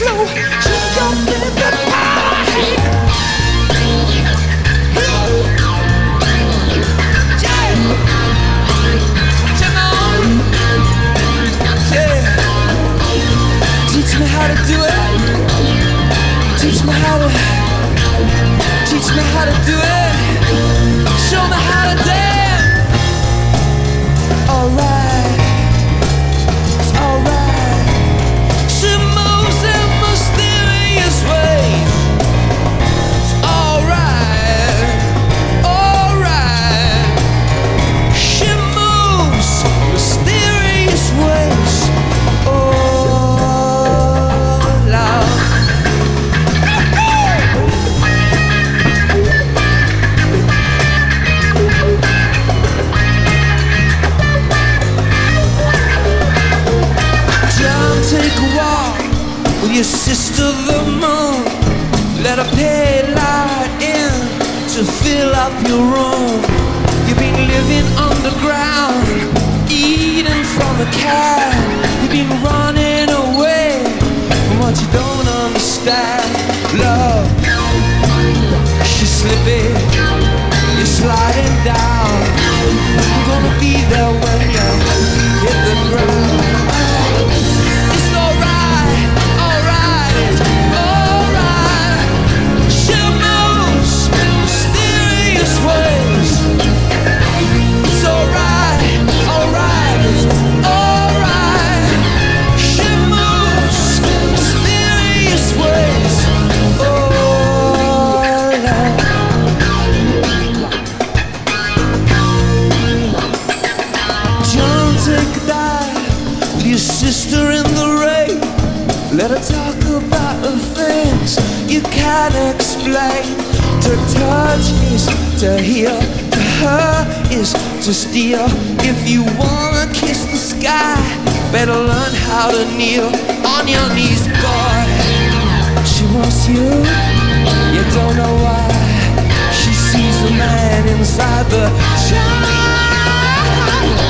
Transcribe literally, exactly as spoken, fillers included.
slow. Keep going the party. Teach me how to do it. Teach me how to. Teach me how to do it. Show me how to dance. Alright, it's alright. She moves in mysterious ways. It's alright, alright. She moves mysterious ways. Your sister the moon, let a pale light in to fill up your room. You've been living underground, eating from the cat. You've been running away from what you don't understand. Love, she's slipping, you're sliding down. I'm gonna be there when you hit the ground. Sister in the rain, let her talk about the things you can't explain. To touch is to heal, to her is to steal. If you wanna kiss the sky, better learn how to kneel on your knees, boy. She wants you, you don't know why. She sees the man inside the child.